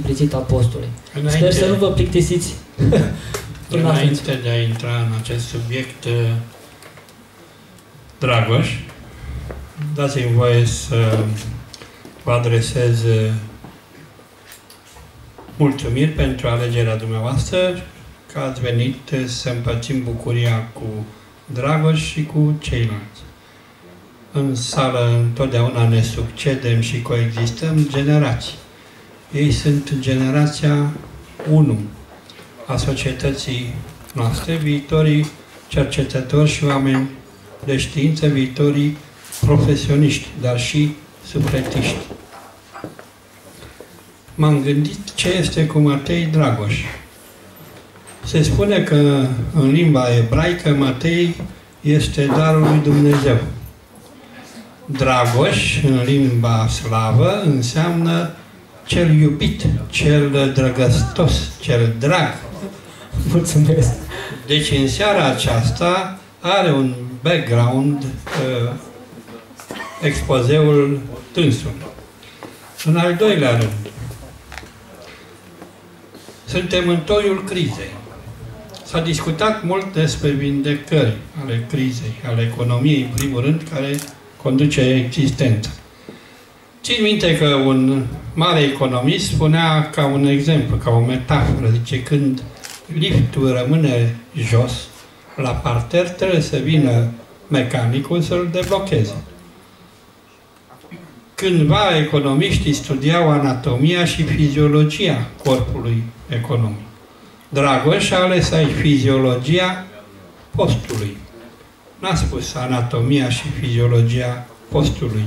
implicit apostole. Sper să nu vă plictisiți. Înainte de a intra în acest subiect, Dragoș, dați-mi voie să vă adresez mulțumiri pentru alegerea dumneavoastră, că ați venit să împărțim bucuria cu Dragoș și cu ceilalți. În sală întotdeauna ne succedem și coexistăm generații. Ei sunt generația 1 a societății noastre, viitorii cercetători și oameni de știință, viitorii profesioniști, dar și supletiști. M-am gândit ce este cu Matei Dragoș. Se spune că în limba ebraică Matei este darul lui Dumnezeu. Dragoș, în limba slavă, înseamnă cel iubit, cel drăgăstos, cel drag. Mulțumesc! Deci în seara aceasta are un background expozeul tânsului. În al doilea rând, suntem în toiul crizei. S-a discutat mult despre vindecări ale crizei, ale economiei, în primul rând, care conduce existența. Țin minte că un mare economist spunea ca un exemplu, ca o metaforă, zice, când liftul rămâne jos, la parter trebuie să vină mecanicul să-l deblocheze. Cândva economiștii studiau anatomia și fiziologia corpului economic. Dragoș a ales aici fiziologia postului. N-a spus anatomia și fiziologia postului,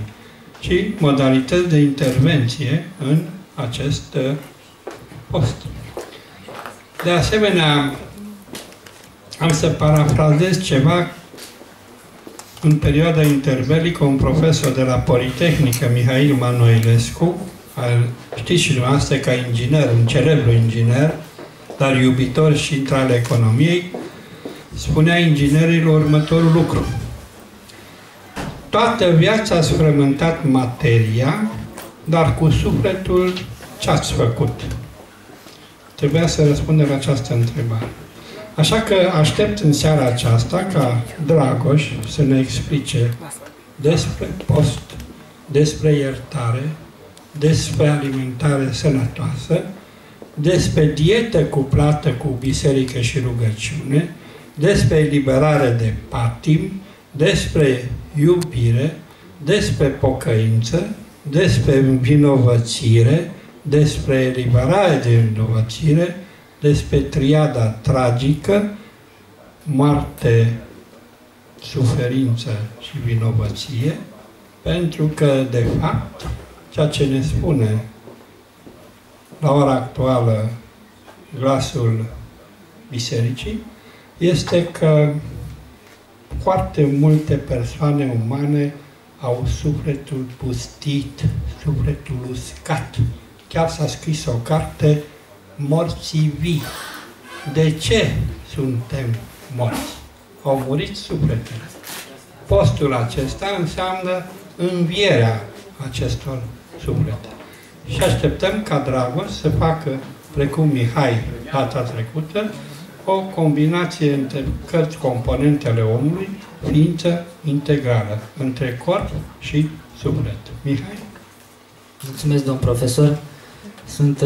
ci modalități de intervenție în acest post. De asemenea, am să parafrazez ceva în perioada interbelică, un profesor de la Politehnică, Mihail Manoilescu, știți și dumneavoastră ca inginer, un celebru inginer, dar iubitor și intră ale economiei, spunea inginerilor următorul lucru. Toată viața ați frământat materia, dar cu sufletul ce-ați făcut? Trebuia să răspundem la această întrebare. Așa că aștept în seara aceasta ca Dragoș să ne explice despre post, despre iertare, despre alimentare sănătoasă, despre dietă cuplată cu biserică și rugăciune, despre eliberare de patim, despre iubire, despre pocăință, despre vinovățire, despre eliberare de vinovățire, despre triada tragică, moarte, suferință și vinovăție, pentru că, de fapt, ceea ce ne spune la ora actuală glasul bisericii este că foarte multe persoane umane au sufletul pustit, sufletul uscat. Chiar s-a scris o carte, Morții vii. De ce suntem morți? Au murit sufletele. Postul acesta înseamnă învierea acestor suflete. Și așteptăm ca Dragoș să facă, precum Mihai data trecută, o combinație între cărți componentele omului, ființă integrală, între corp și suflet. Mihai? Mulțumesc, domn profesor. Sunt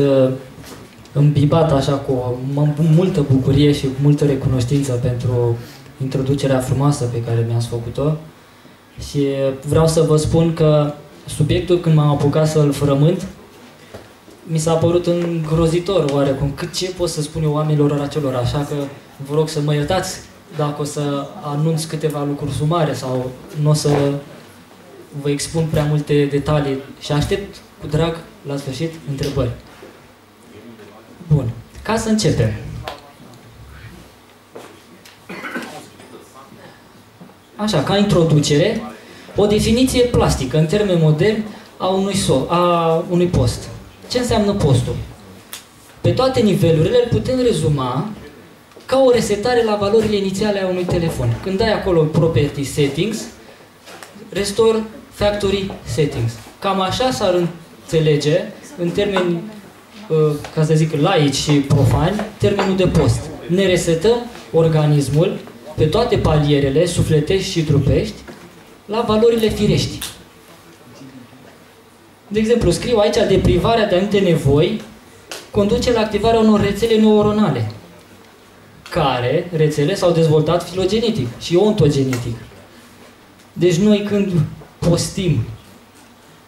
îmbibat așa cu multă bucurie și multă recunoștință pentru introducerea frumoasă pe care mi-ați făcut-o. Și vreau să vă spun că subiectul, când m-am apucat să-l frământ, mi s-a părut îngrozitor oarecum. Ce pot să spun eu oamenilor acelor, așa că vă rog să mă iertați dacă o să anunț câteva lucruri sumare sau nu o să vă expun prea multe detalii și aștept cu drag, la sfârșit, întrebări. Bun. Ca să începem. Așa, ca introducere, o definiție plastică, în termen modern, a unui post. Ce înseamnă postul? Pe toate nivelurile îl putem rezuma ca o resetare la valorile inițiale a unui telefon. Când dai acolo Property Settings, Restore Factory Settings. Cam așa s-ar înțelege, în termeni ca să zic, laici și profani, termenul de post. Ne resetăm organismul pe toate palierele, sufletești și trupești, la valorile firești. De exemplu, scriu aici, deprivarea de anumite nevoi conduce la activarea unor rețele neuronale, care rețele s-au dezvoltat filogenetic și ontogenetic. Deci noi când postim,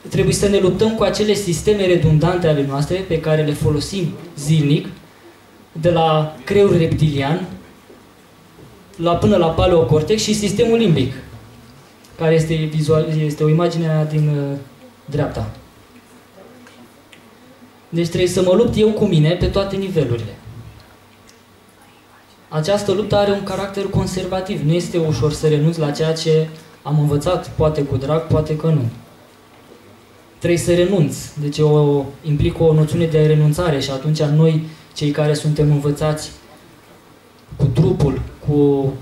trebuie să ne luptăm cu acele sisteme redundante ale noastre pe care le folosim zilnic, de la creierul reptilian până la paleocortex și sistemul limbic, care este, este o imagine din dreapta. Deci trebuie să mă lupt eu cu mine pe toate nivelurile. Această luptă are un caracter conservativ. Nu este ușor să renunț la ceea ce am învățat, poate cu drag, poate că nu. Trebuie să renunț. Deci eu implic o noțiune de renunțare și atunci noi, cei care suntem învățați cu trupul, cu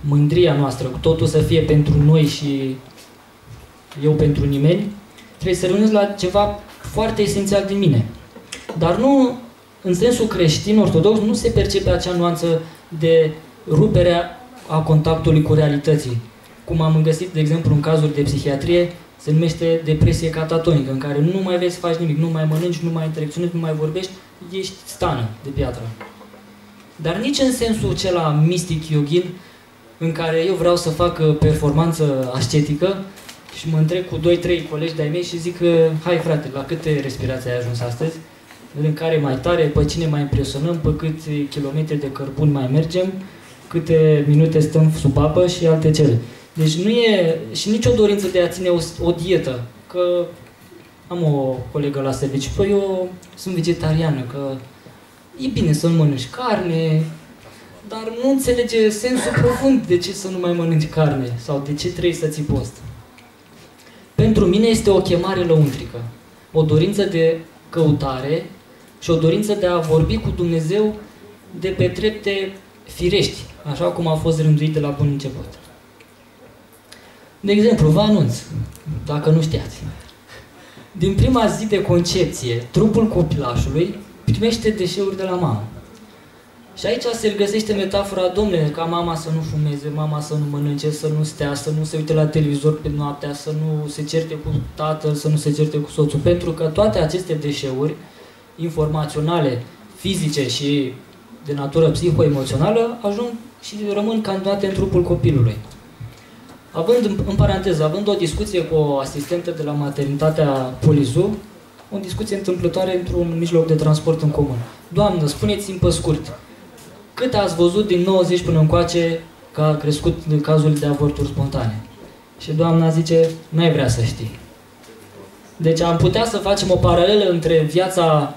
mândria noastră, cu totul să fie pentru noi și eu pentru nimeni, trebuie să renunț la ceva foarte esențial din mine. Dar nu, în sensul creștin ortodox, nu se percepe acea nuanță de ruperea a contactului cu realității. Cum am găsit, de exemplu, în cazuri de psihiatrie, se numește depresie catatonică, în care nu mai vrei să faci nimic, nu mai mănânci, nu mai interacționezi, nu mai vorbești, ești stană de piatră. Dar nici în sensul cel mistic yogin, în care eu vreau să fac performanță ascetică și mă întreb cu 2-3 colegi de-ai mei și zic că, hai frate, la câte respirații ai ajuns astăzi? În care mai tare, pe cine mai impresionăm, pe câți kilometri de cărbun mai mergem, câte minute stăm sub apă și alte cele. Deci nu e și nicio dorință de a ține o dietă, că am o colegă la serviciu, păi eu sunt vegetariană, că e bine să nu mănânci carne, dar nu înțelege sensul profund de ce să nu mai mănânci carne sau de ce trebuie să ții post. Pentru mine este o chemare lăuntrică, o dorință de căutare și o dorință de a vorbi cu Dumnezeu de pe trepte firești, așa cum a fost rânduit de la bun început. De exemplu, vă anunț, dacă nu știați, din prima zi de concepție, trupul copilașului primește deșeuri de la mamă. Și aici se găsește metafora, domnule, ca mama să nu fumeze, mama să nu mănânce, să nu stea, să nu se uite la televizor pe noaptea, să nu se certe cu tatăl, să nu se certe cu soțul, pentru că toate aceste deșeuri informaționale, fizice și de natură psihoemoțională ajung și rămân candidate în trupul copilului. Având o discuție cu o asistentă de la maternitatea Polizu, o discuție întâmplătoare într-un mijloc de transport în comun. Doamnă, spuneți-mi pe scurt, cât ați văzut din 90 până încoace că a crescut cazurile de avorturi spontane? Și doamna zice, n-ai vrea să știi. Deci am putea să facem o paralelă între viața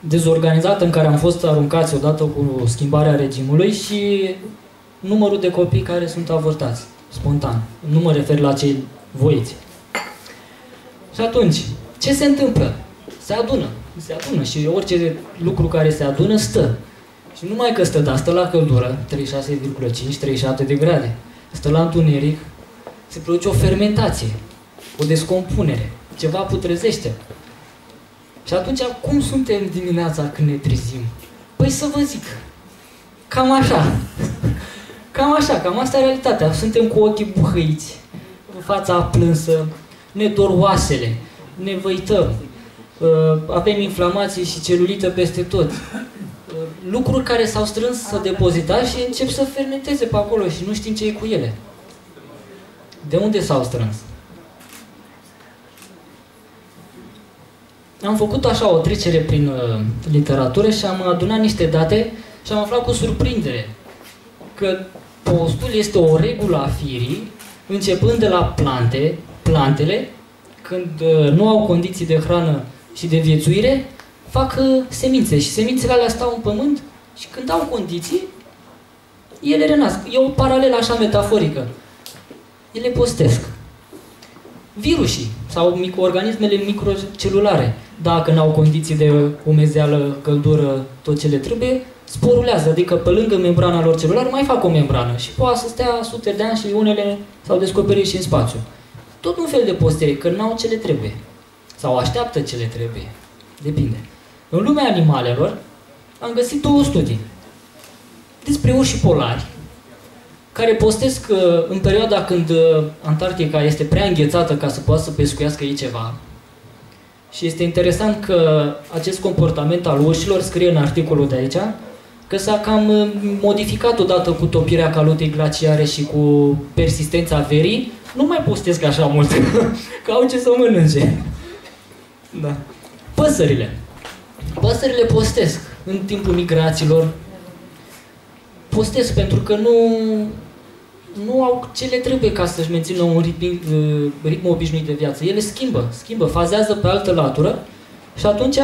dezorganizată în care am fost aruncați odată cu schimbarea regimului și numărul de copii care sunt avortați spontan. Nu mă refer la cei voiți. Și atunci, ce se întâmplă? Se adună și orice lucru care se adună stă. Și numai că stă, dar stă la căldură, 36,5-37 de grade, stă la întuneric, se produce o fermentație, o descompunere, ceva putrezește. Și atunci, cum suntem dimineața când ne trezim? Păi să vă zic, cam așa. Cam asta e realitatea. Suntem cu ochii buhăiți, fața plânsă, ne dor oasele, ne văităm, avem inflamații și celulită peste tot. Lucruri care s-au strâns, s-au depozitat și încep să fermenteze pe acolo și nu știm ce e cu ele. De unde s-au strâns? Am făcut așa o trecere prin literatură și am adunat niște date și am aflat cu surprindere că postul este o regulă a firii, începând de la plante, plantele, când nu au condiții de hrană și de viețuire, fac semințe și semințele alea stau în pământ și când au condiții, ele renasc. E o paralelă așa metaforică. Ele postesc. Virusii sau microorganismele microcelulare, dacă nu au condiții de umezeală, căldură, tot ce le trebuie, sporulează, adică pe lângă membrana lor celulară mai fac o membrană și poate să stea sute de ani și unele s-au descoperit și în spațiu. Tot un fel de posteri, că n-au ce le trebuie. Sau așteaptă ce le trebuie. Depinde. În lumea animalelor am găsit două studii despre urși polari, care postez că în perioada când Antarctica este prea înghețată ca să poată să pescuiască ei ceva. Și este interesant că acest comportament al urșilor, scrie în articolul de aici, că s-a cam modificat odată cu topirea calotei glaciare și cu persistența verii. Nu mai postesc așa mult, că au ce să mănânce. Da. Păsările. Păsările postesc în timpul migrațiilor. Postez pentru că nu au ce le trebuie ca să-și mențină un ritm obișnuit de viață. Ele schimbă, fazează pe altă latură și atunci,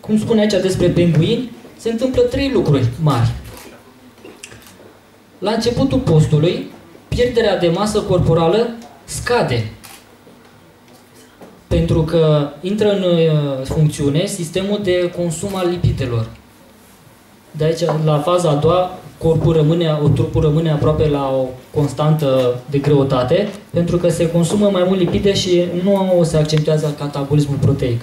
cum spune aici despre penguini, se întâmplă trei lucruri mari. La începutul postului, pierderea de masă corporală scade, pentru că intră în funcțiune sistemul de consum al lipidelor. De aici, la faza a doua, trupul rămâne aproape la o constantă de greutate, pentru că se consumă mai mult lipide și nu se accentuează catabolismul proteic.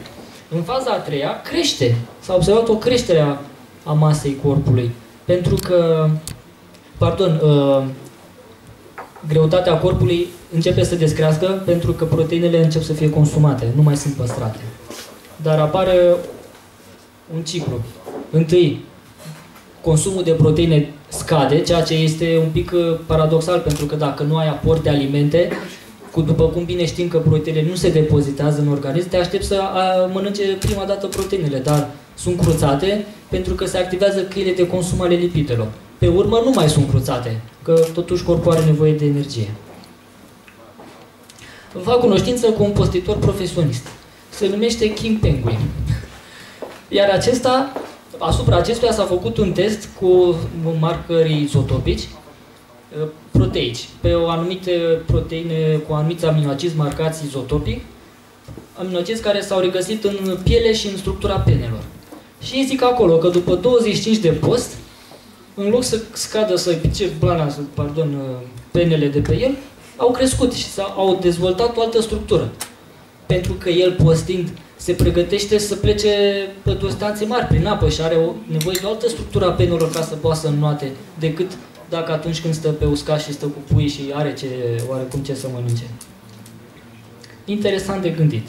În faza a treia crește. S-a observat o creștere a masei corpului, pentru că, greutatea corpului începe să descrească pentru că proteinele încep să fie consumate, nu mai sunt păstrate. Dar apare un ciclu. Întâi, consumul de proteine scade, ceea ce este un pic paradoxal, pentru că dacă nu ai aport de alimente, după cum bine știm că proteinele nu se depozitează în organism, te aștepți să mănânce prima dată proteinele, dar sunt cruțate pentru că se activează căile de consum ale lipidelor. Pe urmă nu mai sunt cruțate, că totuși corpul are nevoie de energie. Fac cunoștință cu un postitor profesionist. Se numește King Penguin. Iar acesta... Asupra acestuia s-a făcut un test cu marcări izotopici proteici, pe o anumite proteine cu anumiți aminoacizi marcați izotopic, aminoacizi care s-au regăsit în piele și în structura penelor. Și ei zic acolo că după 25 de post, în loc să scadă, să-i pice penele de pe el, au crescut și au dezvoltat o altă structură. Pentru că el, postind, se pregătește să plece pe distanțe mari prin apă și are nevoie de o altă structură a penelor ca să poată să înnoate, decât dacă atunci când stă pe uscat și stă cu pui și are oarecum ce să mănânce. Interesant de gândit.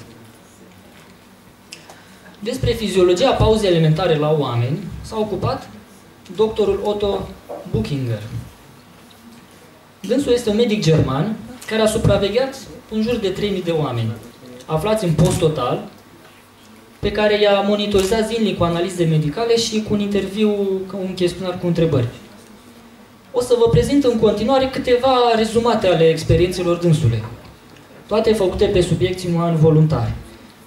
Despre fiziologia pauzei alimentare la oameni s-a ocupat doctorul Otto Buchinger. Dânsul este un medic german care a supravegheat în jur de 3000 de oameni aflați în post total, pe care i-a monitorizat zilnic cu analize medicale și cu un interviu, un chestionar cu întrebări. O să vă prezint în continuare câteva rezumate ale experiențelor dânsului, toate făcute pe subiecții umani voluntari.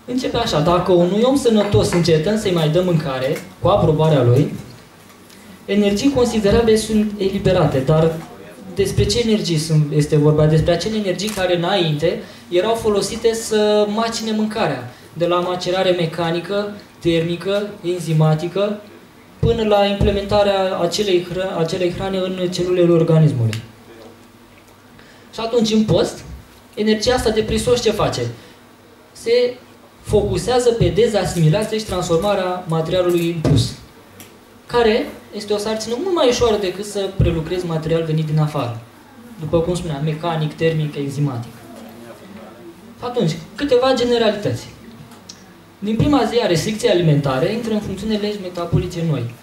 Începe așa: dacă unui om sănătos încetăm să-i mai dăm mâncare, cu aprobarea lui, energii considerabile sunt eliberate, dar despre ce energii este vorba? Despre acele energii care înainte erau folosite să macine mâncarea, de la macerare mecanică, termică, enzimatică, până la implementarea acelei hrane în celulele organismului. Și atunci, în post, energia asta de prisos ce face? Se focusează pe dezasimilație și transformarea materialului impus, care este o sarcină mult mai ușoară decât să prelucrezi material venit din afară, după cum spuneam, mecanic, termic, enzimatic. Atunci, câteva generalități. Din prima zi a restricției alimentare intră în funcțiune legi metabolice noi.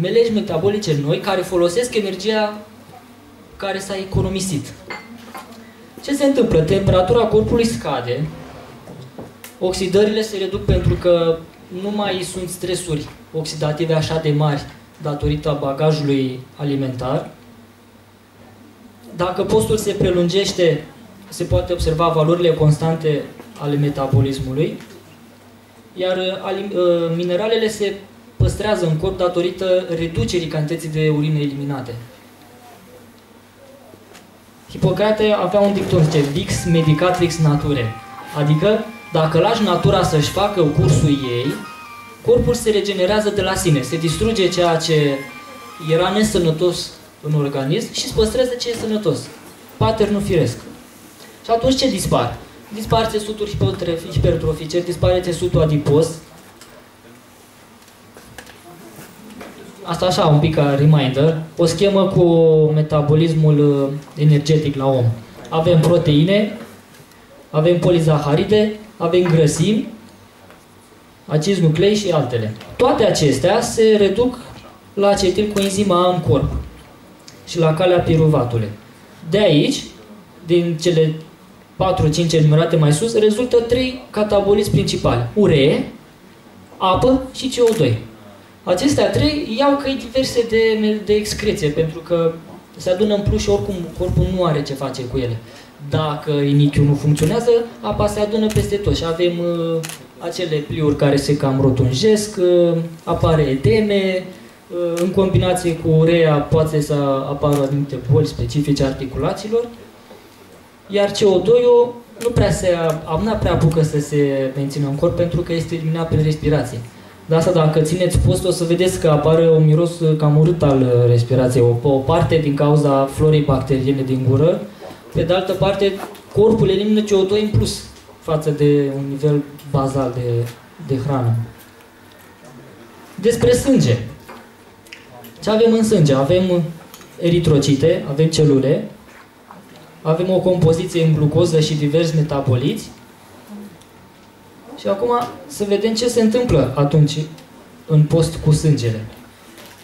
Legi metabolice noi care folosesc energia care s-a economisit. Ce se întâmplă? Temperatura corpului scade, oxidările se reduc pentru că nu mai sunt stresuri oxidative așa de mari datorită bagajului alimentar. Dacă postul se prelungește, se poate observa valorile constante ale metabolismului, iar mineralele se păstrează în corp datorită reducerii cantității de urine eliminate. Hipocrate avea un dicton, zice, vix medicatrix naturae, adică dacă lași natura să-și facă cursul ei, corpul se regenerează de la sine, se distruge ceea ce era nesănătos în organism și îți păstrează ce e sănătos, paternul firesc. Și atunci ce dispar? Dispar țesutul hipertrofice, dispare țesutul adipos, asta așa, un pic ca reminder, o schemă cu metabolismul energetic la om. Avem proteine, avem polizaharide, avem grăsimi, acizi nucleici și altele. Toate acestea se reduc la acetilcoenzima A în corp și la calea piruvatului. De aici, din cele 4-5 enumerate mai sus, rezultă 3 cataboliți principali. Uree, apă și CO2. Acestea 3 iau căi diverse de excreție, pentru că se adună în plus și oricum corpul nu are ce face cu ele. Dacă inichiul nu funcționează, apa se adună peste tot și avem acele pliuri care se cam rotunjesc, apare edeme, în combinație cu urea poate să apară anumite boli specifice articulațiilor, iar CO2-ul nu prea apucă să se mențină în corp pentru că este eliminat prin respirație. De asta, dacă țineți post, o să vedeți că apare un miros cam urât al respirației, o parte din cauza florii bacteriene din gură. Pe de altă parte, corpul elimină CO2 în plus față de un nivel bazal de hrană. Despre sânge. Ce avem în sânge? Avem eritrocite, avem celule, avem o compoziție în glucoză și diversi metaboliți. Și acum să vedem ce se întâmplă atunci în post cu sângele.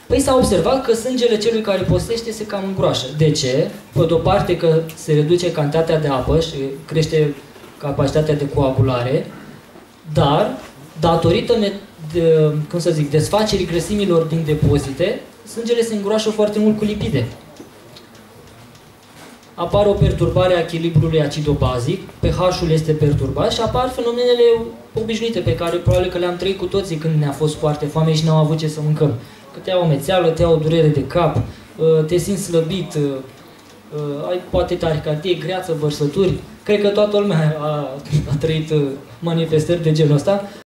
Păi s-a observat că sângele celui care postește se cam îngroașă. De ce? Pe de o parte că se reduce cantitatea de apă și crește capacitatea de coagulare, dar datorită desfacerii grăsimilor din depozite, sângele se îngroașă foarte mult cu lipide. Apare o perturbare a echilibrului acidobazic, pH-ul este perturbat și apar fenomenele obișnuite pe care probabil că le-am trăit cu toții când ne-a fost foarte foame și n-am avut ce să mâncăm. Că te ia o omețeală, te ia o durere de cap, te simți slăbit, ai poate taricardie, greață, vărsături. Cred că toată lumea a trăit manifestări de genul ăsta.